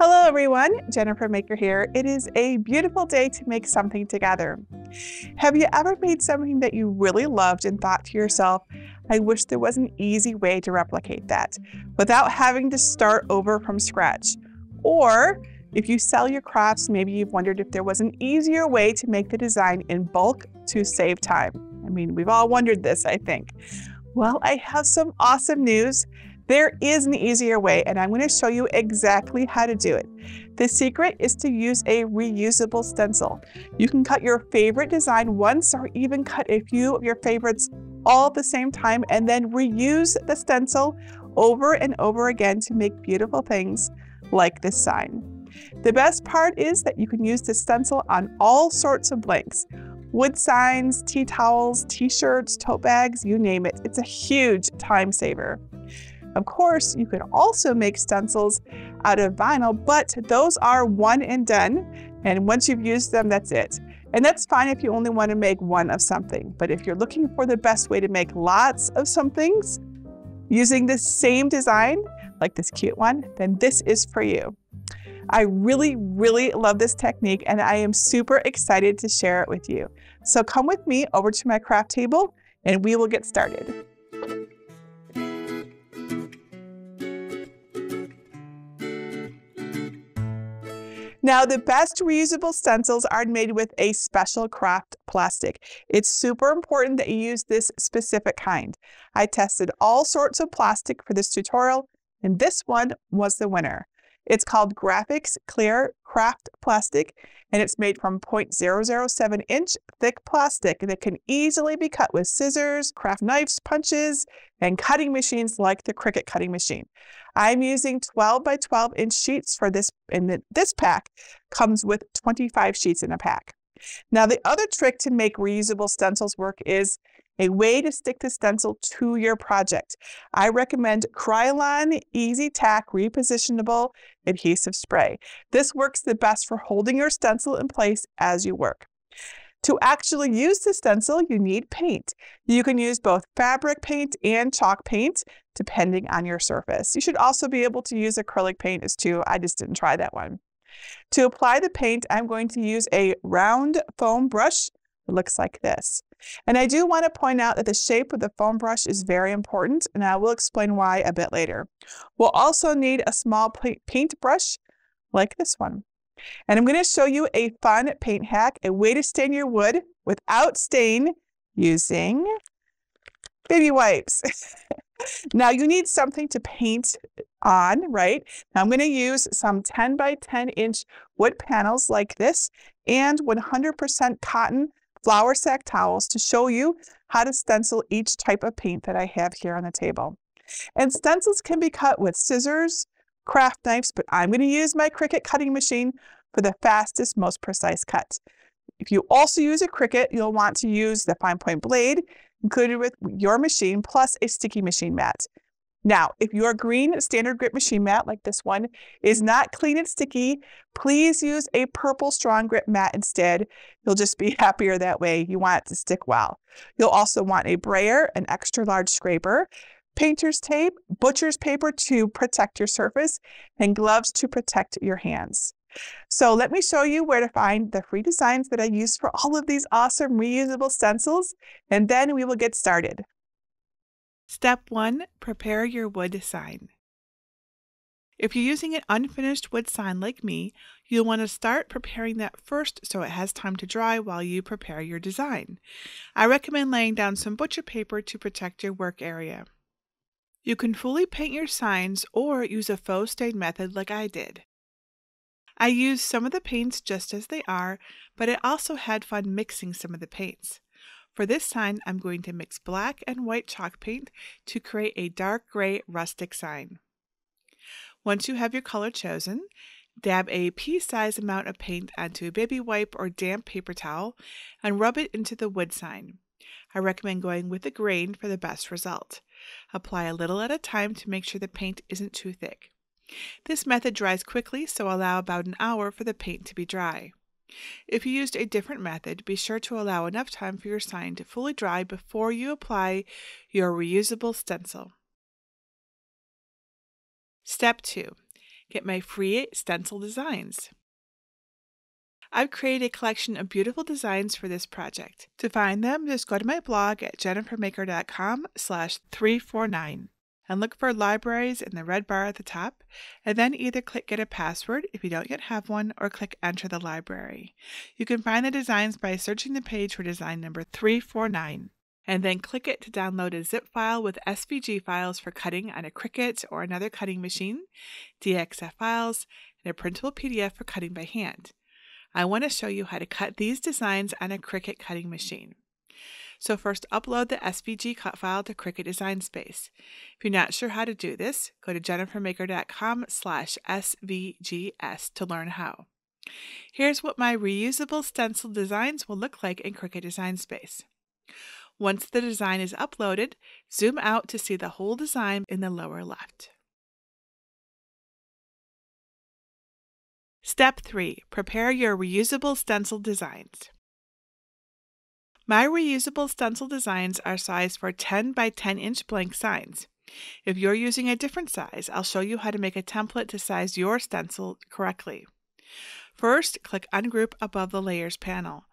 Hello everyone, Jennifer Maker here. It is a beautiful day to make something together. Have you ever made something that you really loved and thought to yourself, I wish there was an easy way to replicate that without having to start over from scratch? Or if you sell your crafts, maybe you've wondered if there was an easier way to make the design in bulk to save time. I mean, we've all wondered this, I think. Well, I have some awesome news. There is an easier way, and I'm going to show you exactly how to do it. The secret is to use a reusable stencil. You can cut your favorite design once or even cut a few of your favorites all at the same time and then reuse the stencil over and over again to make beautiful things like this sign. The best part is that you can use the stencil on all sorts of blanks. Wood signs, tea towels, t-shirts, tote bags, you name it. It's a huge time saver. Of course, you can also make stencils out of vinyl, but those are one and done. And once you've used them, that's it. And that's fine if you only want to make one of something. But if you're looking for the best way to make lots of somethings using the same design, like this cute one, then this is for you. I really love this technique, and I am super excited to share it with you. So come with me over to my craft table and we will get started. Now, the best reusable stencils are made with a special craft plastic. It's super important that you use this specific kind. I tested all sorts of plastic for this tutorial, and this one was the winner. It's called Graphics Clear Craft Plastic, and it's made from 0.007 inch thick plastic that can easily be cut with scissors, craft knives, punches, and cutting machines like the Cricut cutting machine. I'm using 12 by 12 inch sheets for this, and this pack comes with 25 sheets in a pack. Now, the other trick to make reusable stencils work is a way to stick the stencil to your project. I recommend Krylon Easy-Tack Repositionable Adhesive Spray. This works the best for holding your stencil in place as you work. To actually use the stencil, you need paint. You can use both fabric paint and chalk paint, depending on your surface. You should also be able to use acrylic paint as too. I just didn't try that one. To apply the paint, I'm going to use a round foam brush. It looks like this. And I do want to point out that the shape of the foam brush is very important, and I will explain why a bit later. We'll also need a small paint brush like this one. And I'm going to show you a fun paint hack, a way to stain your wood without stain using baby wipes. Now, you need something to paint on, right? Now, I'm going to use some 10 by 10 inch wood panels like this and 100% cotton flour sack towels to show you how to stencil each type of paint that I have here on the table. And stencils can be cut with scissors, craft knives, but I'm going to use my Cricut cutting machine for the fastest, most precise cut. If you also use a Cricut, you'll want to use the fine point blade included with your machine plus a sticky machine mat. Now, if your green standard grip machine mat, like this one, is not clean and sticky, please use a purple strong grip mat instead. You'll just be happier that way. You want it to stick well. You'll also want a brayer, an extra large scraper, painter's tape, butcher's paper to protect your surface, and gloves to protect your hands. So let me show you where to find the free designs that I use for all of these awesome reusable stencils, and then we will get started. Step 1. Prepare your wood sign. If you're using an unfinished wood sign like me, you'll want to start preparing that first so it has time to dry while you prepare your design. I recommend laying down some butcher paper to protect your work area. You can fully paint your signs or use a faux stain method like I did. I used some of the paints just as they are, but I also had fun mixing some of the paints. For this sign, I'm going to mix black and white chalk paint to create a dark gray rustic sign. Once you have your color chosen, dab a pea-sized amount of paint onto a baby wipe or damp paper towel and rub it into the wood sign. I recommend going with a grain for the best result. Apply a little at a time to make sure the paint isn't too thick. This method dries quickly, so allow about an hour for the paint to be dry. If you used a different method, be sure to allow enough time for your sign to fully dry before you apply your reusable stencil. Step 2. get my free stencil designs. I've created a collection of beautiful designs for this project. To find them, just go to my blog at jennifermaker.com/349 and look for libraries in the red bar at the top, and then either click Get a Password if you don't yet have one, or click Enter the Library. You can find the designs by searching the page for design number 349, and then click it to download a zip file with SVG files for cutting on a Cricut or another cutting machine, DXF files, and a printable PDF for cutting by hand. I want to show you how to cut these designs on a Cricut cutting machine. So first, upload the SVG cut file to Cricut Design Space. If you're not sure how to do this, go to jennifermaker.com/svgs to learn how. Here's what my reusable stencil designs will look like in Cricut Design Space. Once the design is uploaded, zoom out to see the whole design in the lower left. Step 3. Prepare your reusable stencil designs. My reusable stencil designs are sized for 10 by 10 inch blank signs. If you're using a different size, I'll show you how to make a template to size your stencil correctly. First, click Ungroup above the Layers panel.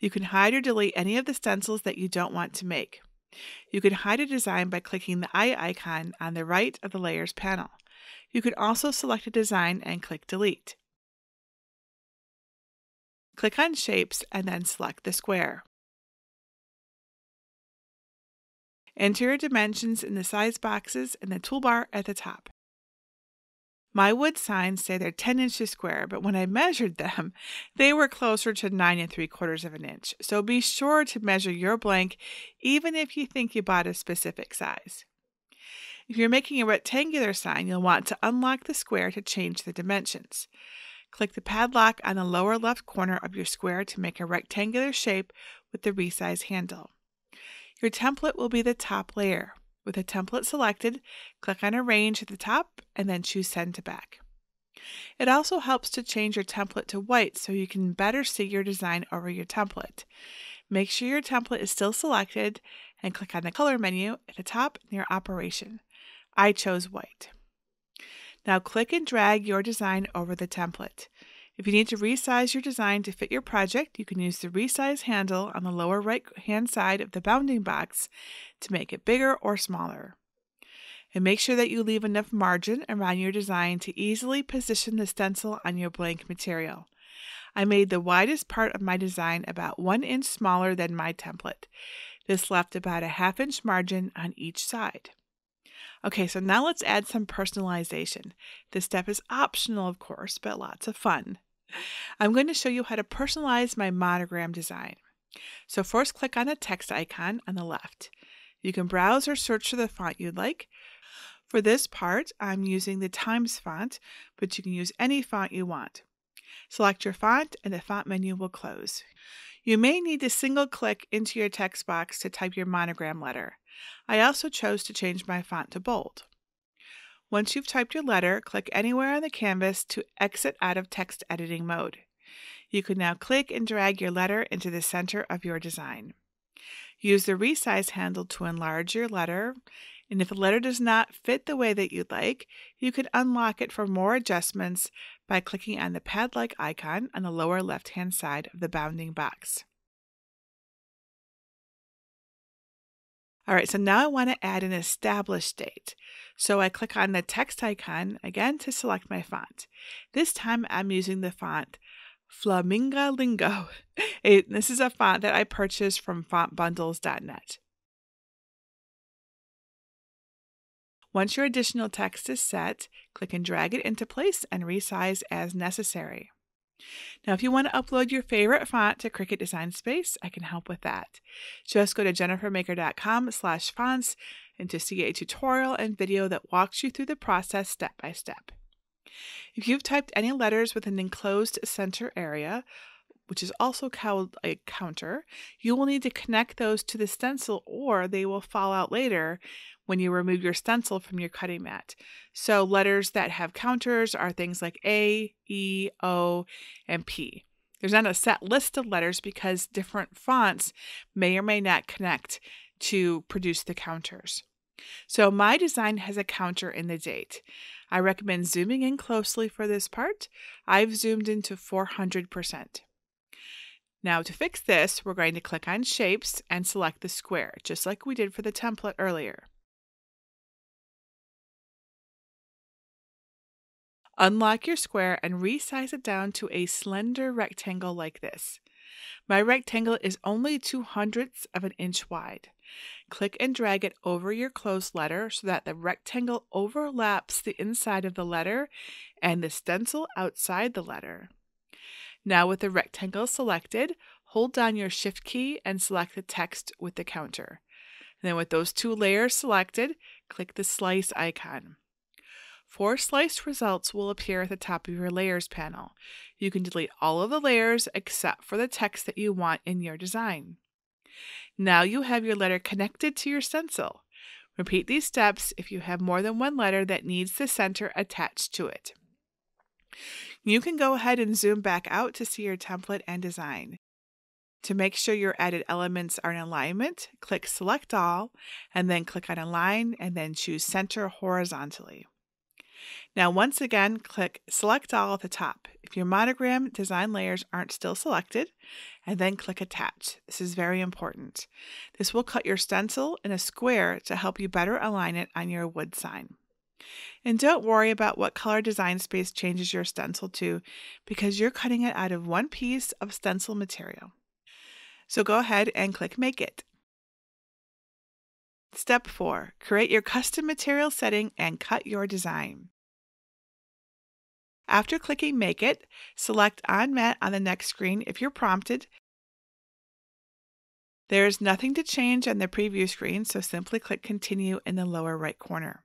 You can hide or delete any of the stencils that you don't want to make. You can hide a design by clicking the eye icon on the right of the Layers panel. You can also select a design and click Delete. Click on Shapes and then select the square. Enter your dimensions in the size boxes in the toolbar at the top. My wood signs say they're 10 inches square, but when I measured them, they were closer to 9 3/4 of an inch. So be sure to measure your blank, even if you think you bought a specific size. If you're making a rectangular sign, you'll want to unlock the square to change the dimensions. Click the padlock on the lower left corner of your square to make a rectangular shape with the resize handle. Your template will be the top layer. With a template selected, click on Arrange at the top and then choose Send to Back. It also helps to change your template to white so you can better see your design over your template. Make sure your template is still selected and click on the Color menu at the top near Operation. I chose white. Now click and drag your design over the template. If you need to resize your design to fit your project, you can use the resize handle on the lower right-hand side of the bounding box to make it bigger or smaller. And make sure that you leave enough margin around your design to easily position the stencil on your blank material. I made the widest part of my design about 1 inch smaller than my template. This left about a 1/2 inch margin on each side. Okay, so now let's add some personalization. This step is optional, of course, but lots of fun. I'm going to show you how to personalize my monogram design. So first, click on the text icon on the left. You can browse or search for the font you'd like. For this part, I'm using the Times font, but you can use any font you want. Select your font and the font menu will close. You may need to single click into your text box to type your monogram letter. I also chose to change my font to bold. Once you've typed your letter, click anywhere on the canvas to exit out of text editing mode. You can now click and drag your letter into the center of your design. Use the resize handle to enlarge your letter, and if the letter does not fit the way that you'd like, you can unlock it for more adjustments by clicking on the pad-like icon on the lower left-hand side of the bounding box. All right, so now I want to add an established date. So I click on the text icon again to select my font. This time I'm using the font Flamingo Lingo. This is a font that I purchased from fontbundles.net. Once your additional text is set, click and drag it into place and resize as necessary. Now, if you want to upload your favorite font to Cricut Design Space, I can help with that. Just go to jennifermaker.com/fonts and to see a tutorial and video that walks you through the process step by step. If you've typed any letters with an enclosed center area, which is also called a counter, you will need to connect those to the stencil or they will fall out later when you remove your stencil from your cutting mat. So letters that have counters are things like A, E, O, and P. There's not a set list of letters because different fonts may or may not connect to produce the counters. So my design has a counter in the date. I recommend zooming in closely for this part. I've zoomed into 400%. Now to fix this, we're going to click on Shapes and select the square, just like we did for the template earlier. Unlock your square and resize it down to a slender rectangle like this. My rectangle is only 0.02 of an inch wide. Click and drag it over your closed letter so that the rectangle overlaps the inside of the letter and the stencil outside the letter. Now with the rectangle selected, hold down your Shift key and select the text with the counter. And then with those two layers selected, click the slice icon. 4 sliced results will appear at the top of your layers panel. You can delete all of the layers except for the text that you want in your design. Now you have your letter connected to your stencil. Repeat these steps if you have more than one letter that needs the center attached to it. You can go ahead and zoom back out to see your template and design. To make sure your added elements are in alignment, click Select All, and then click on Align, and then choose Center Horizontally. Now once again, click Select All at the top if your monogram design layers aren't still selected, and then click Attach. This is very important. This will cut your stencil in a square to help you better align it on your wood sign. And don't worry about what color design space changes your stencil to, because you're cutting it out of one piece of stencil material. So go ahead and click Make It. Step 4. Create your custom material setting and cut your design. After clicking Make It, select On Mat on the next screen if you're prompted. There is nothing to change on the preview screen, so simply click Continue in the lower right corner.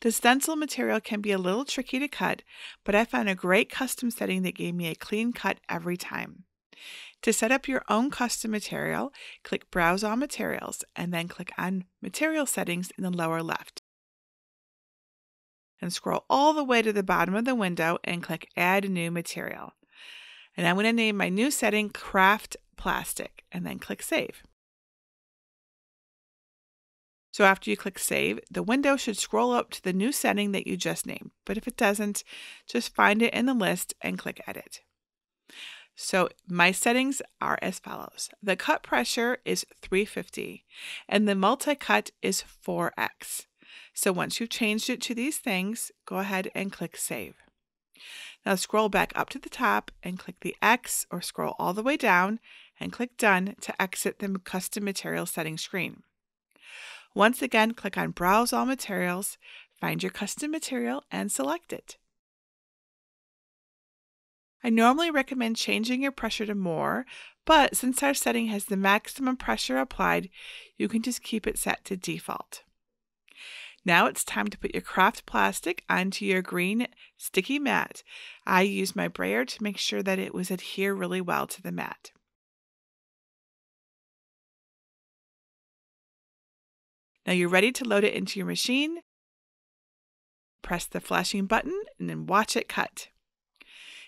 The stencil material can be a little tricky to cut, but I found a great custom setting that gave me a clean cut every time. To set up your own custom material, click Browse All Materials, and then click on Material Settings in the lower left. And scroll all the way to the bottom of the window and click Add New Material. And I'm going to name my new setting Craft Plastic, and then click Save. So after you click Save, the window should scroll up to the new setting that you just named, but if it doesn't, just find it in the list and click Edit. So my settings are as follows. The cut pressure is 350 and the multi-cut is 4x. So once you've changed it to these things, go ahead and click Save. Now scroll back up to the top and click the X, or scroll all the way down and click Done to exit the custom material setting screen. Once again, click on Browse All Materials, find your custom material, and select it. I normally recommend changing your pressure to more, but since our setting has the maximum pressure applied, you can just keep it set to default. Now it's time to put your craft plastic onto your green sticky mat. I used my brayer to make sure that it was adhered really well to the mat. Now you're ready to load it into your machine. Press the flashing button and then watch it cut.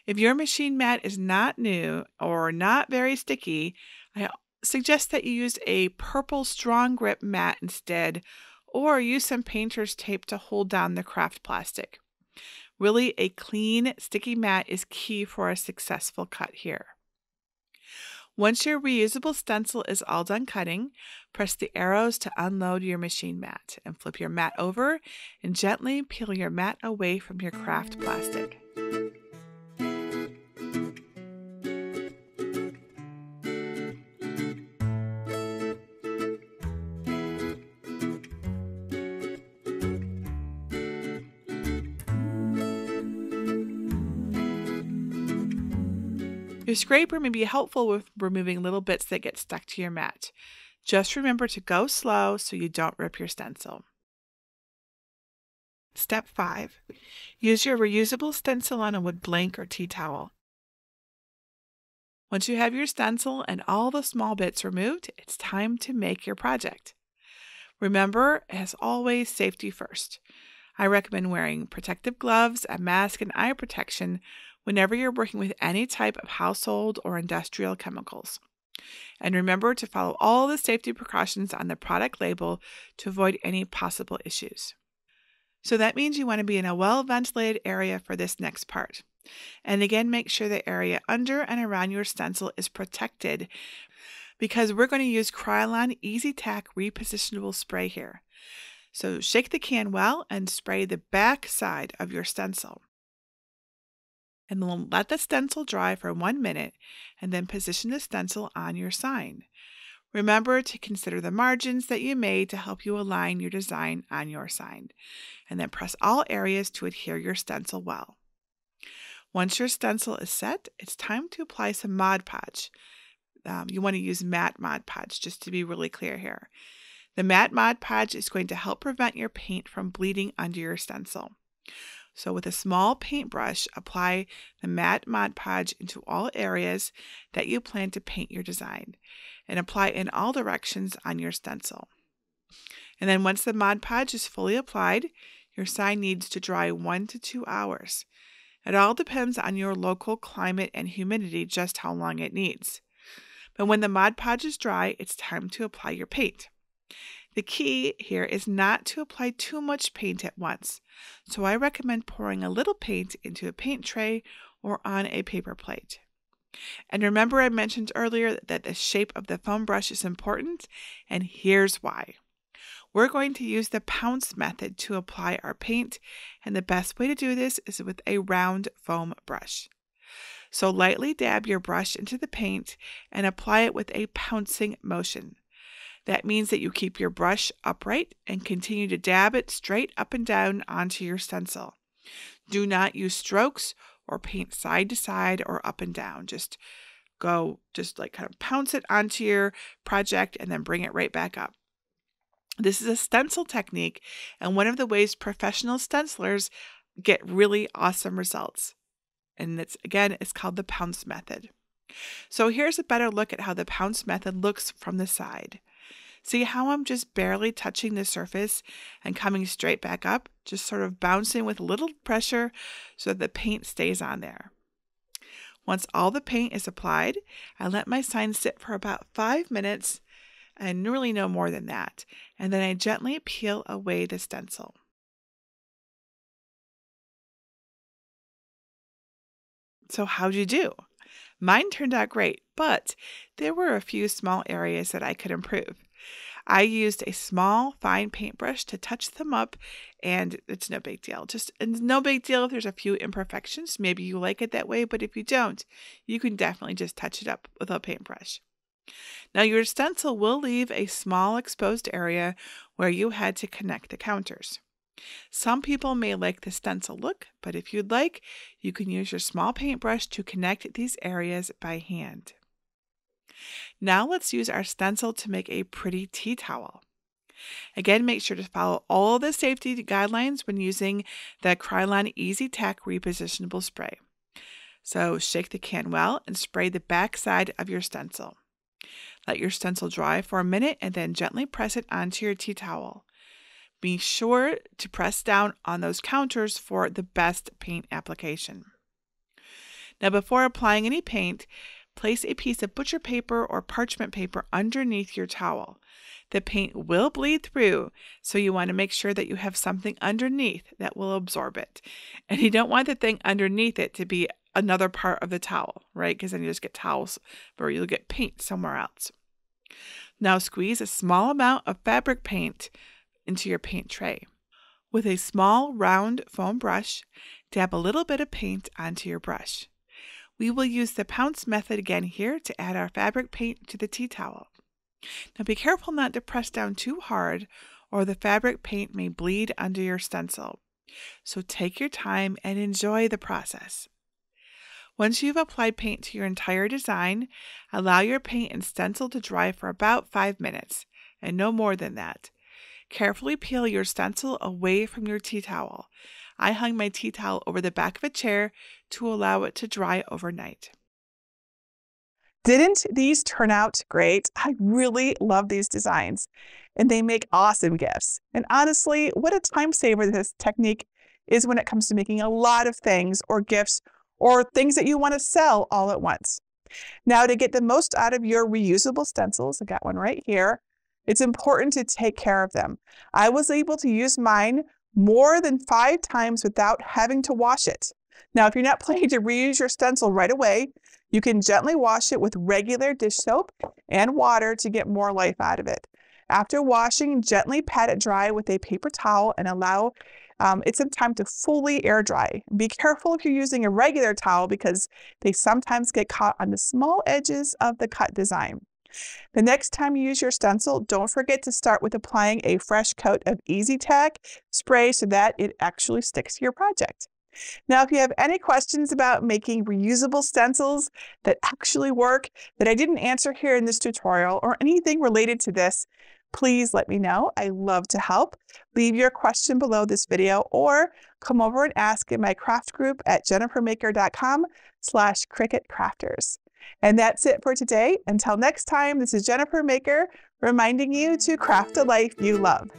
If your machine mat is not new or not very sticky, I suggest that you use a purple strong grip mat instead, or use some painter's tape to hold down the craft plastic. Really, a clean sticky mat is key for a successful cut here. Once your reusable stencil is all done cutting, press the arrows to unload your machine mat and flip your mat over and gently peel your mat away from your craft plastic. Your scraper may be helpful with removing little bits that get stuck to your mat. Just remember to go slow so you don't rip your stencil. Step 5. Use your reusable stencil on a wood blank or tea towel. Once you have your stencil and all the small bits removed, it's time to make your project. Remember, as always, safety first. I recommend wearing protective gloves, a mask, and eye protection whenever you're working with any type of household or industrial chemicals. And remember to follow all the safety precautions on the product label to avoid any possible issues. So that means you want to be in a well-ventilated area for this next part. And again, make sure the area under and around your stencil is protected because we're going to use Krylon Easy-Tack Repositionable Spray here. So shake the can well and spray the back side of your stencil. And then let the stencil dry for 1 minute and then position the stencil on your sign. Remember to consider the margins that you made to help you align your design on your sign. And then press all areas to adhere your stencil well. Once your stencil is set, it's time to apply some Mod Podge. You want to use matte Mod Podge, just to be really clear here. The matte Mod Podge is going to help prevent your paint from bleeding under your stencil. So with a small paintbrush, apply the matte Mod Podge into all areas that you plan to paint your design and apply in all directions on your stencil. And then once the Mod Podge is fully applied, your sign needs to dry 1 to 2 hours. It all depends on your local climate and humidity just how long it needs. But when the Mod Podge is dry, it's time to apply your paint. The key here is not to apply too much paint at once, so I recommend pouring a little paint into a paint tray or on a paper plate. And remember I mentioned earlier that the shape of the foam brush is important, and here's why. We're going to use the pounce method to apply our paint, and the best way to do this is with a round foam brush. So lightly dab your brush into the paint and apply it with a pouncing motion. That means that you keep your brush upright and continue to dab it straight up and down onto your stencil. Do not use strokes or paint side to side or up and down. Just pounce it onto your project and then bring it right back up. This is a stencil technique and one of the ways professional stencilers get really awesome results. And it's called the pounce method. So here's a better look at how the pounce method looks from the side. See how I'm just barely touching the surface and coming straight back up, just sort of bouncing with a little pressure so that the paint stays on there. Once all the paint is applied, I let my sign sit for about 5 minutes and really no more than that. And then I gently peel away the stencil. So how'd you do? Mine turned out great, but there were a few small areas that I could improve. I used a small, fine paintbrush to touch them up, and it's no big deal. It's no big deal if there's a few imperfections. Maybe you like it that way, but if you don't, you can definitely just touch it up with a paintbrush. Now, your stencil will leave a small exposed area where you had to connect the counters. Some people may like the stencil look, but if you'd like, you can use your small paintbrush to connect these areas by hand. Now let's use our stencil to make a pretty tea towel. Again, make sure to follow all the safety guidelines when using the Krylon Easy-Tack Repositionable Spray. So shake the can well and spray the back side of your stencil. Let your stencil dry for a minute and then gently press it onto your tea towel. Be sure to press down on those counters for the best paint application. Now, before applying any paint, place a piece of butcher paper or parchment paper underneath your towel. The paint will bleed through, so you want to make sure that you have something underneath that will absorb it. And you don't want the thing underneath it to be another part of the towel, right? Because then you just get towels or you'll get paint somewhere else. Now, squeeze a small amount of fabric paint into your paint tray. With a small round foam brush, dab a little bit of paint onto your brush. We will use the pounce method again here to add our fabric paint to the tea towel. Now be careful not to press down too hard or the fabric paint may bleed under your stencil. So take your time and enjoy the process. Once you've applied paint to your entire design, allow your paint and stencil to dry for about 5 minutes and no more than that. Carefully peel your stencil away from your tea towel. I hung my tea towel over the back of a chair to allow it to dry overnight. Didn't these turn out great? I really love these designs and they make awesome gifts. And honestly, what a time saver this technique is when it comes to making a lot of things or gifts or things that you want to sell all at once. Now, to get the most out of your reusable stencils, I got one right here, it's important to take care of them. I was able to use mine more than 5 times without having to wash it. Now, if you're not planning to reuse your stencil right away, you can gently wash it with regular dish soap and water to get more life out of it. After washing, gently pat it dry with a paper towel and allow it some time to fully air dry. Be careful if you're using a regular towel because they sometimes get caught on the small edges of the cut design. The next time you use your stencil, don't forget to start with applying a fresh coat of Easy-Tack spray so that it actually sticks to your project. Now, if you have any questions about making reusable stencils that actually work that I didn't answer here in this tutorial or anything related to this, please let me know. I love to help. Leave your question below this video or come over and ask in my craft group at jennifermaker.com/Cricut Crafters. And that's it for today. Until next time, this is Jennifer Maker reminding you to craft a life you love.